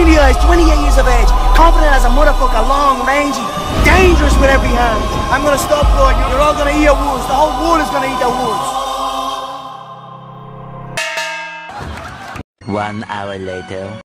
media is 28 years of age, confident as a motherfucker, long, rangy, dangerous with every hand. I'm gonna stop Floyd, you're all gonna eat your wounds, the whole world is gonna eat their wounds. 1 hour later.